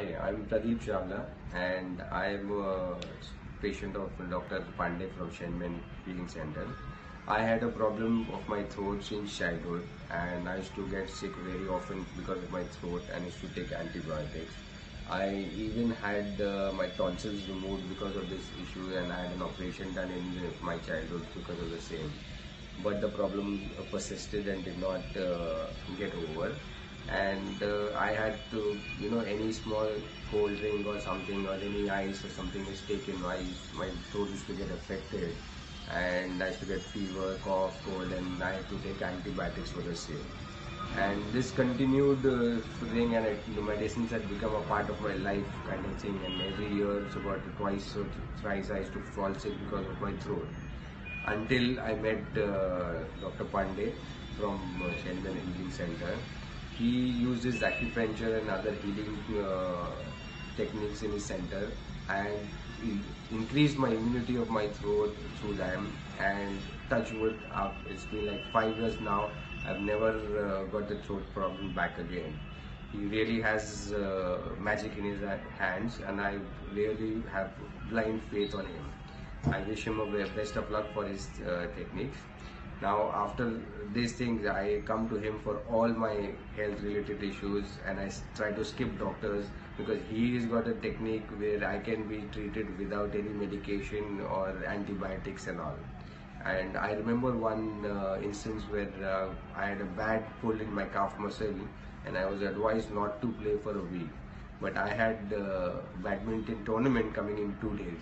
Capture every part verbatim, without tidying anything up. Hi, I'm Pradeep Shahla and I'm a patient of Doctor Pandey from Shenmen Healing Center. I had a problem of my throat since childhood and I used to get sick very often because of my throat and used to take antibiotics. I even had uh, my tonsils removed because of this issue, and I had an operation done in my childhood because of the same. But the problem persisted and did not uh, get over. And uh, I had to, you know, any small cold drink or something or any ice or something is taken, my, my throat used to get affected and I used to get fever, cough, cold, and I had to take antibiotics for the same. And this continued uh, thing, and it, the medicines had become a part of my life kind of thing, and every year, so about twice or thrice I used to fall sick because of my throat. Until I met uh, Doctor Pandey from uh, Shenmen Energy Center. He uses acupuncture and other healing uh, techniques in his center, and he increased my immunity of my throat through them, and touch wood, up. It's been like five years now, I've never uh, got the throat problem back again. He really has uh, magic in his hands, and I really have blind faith on him. I wish him the best of luck for his uh, techniques. Now, after these things, I come to him for all my health-related issues, and I try to skip doctors because he has got a technique where I can be treated without any medication or antibiotics and all. And I remember one uh, instance where uh, I had a bad pull in my calf muscle, and I was advised not to play for a week. But I had uh, badminton tournament coming in two days.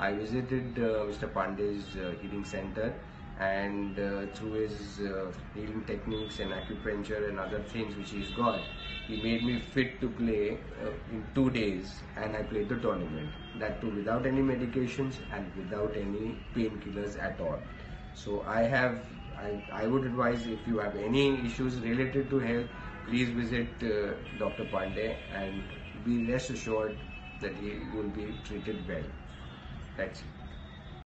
I visited uh, Mister Pandey's uh, healing center, and uh, through his uh, healing techniques and acupuncture and other things which he's got, he made me fit to play uh, in two days, and I played the tournament. That too without any medications and without any painkillers at all. So I have, I, I would advise, if you have any issues related to health, please visit uh, Doctor Pandey and be rest assured that he will be treated well. That's it.